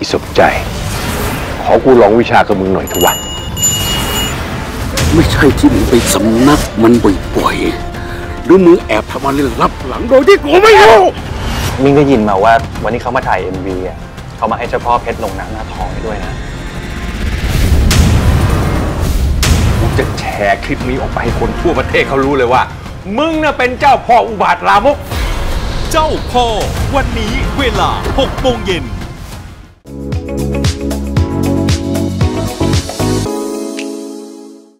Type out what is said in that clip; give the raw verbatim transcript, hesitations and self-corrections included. อีสมใจขอกูลองวิชากับมึงหน่อยทุกวันไม่ใช่ที่มึงไปสำนักมันบ่อยๆหรือมึงแอบทำอะไรลับหลังโดยที่กูไม่รู้มึงได้ยินมาว่าวันนี้เขามาถ่าย เอ็ม วี อ่ะเขามาให้เจ้าพ่อเพชรลงน้ำหน้าทองด้วยนะกูจะแชร์คลิปนี้ออกไปให้คนทั่วประเทศเขารู้เลยว่ามึงน่ะเป็นเจ้าพ่ออุบาทลามกเจ้าพ่อวันนี้เวลาหกโมงเย็น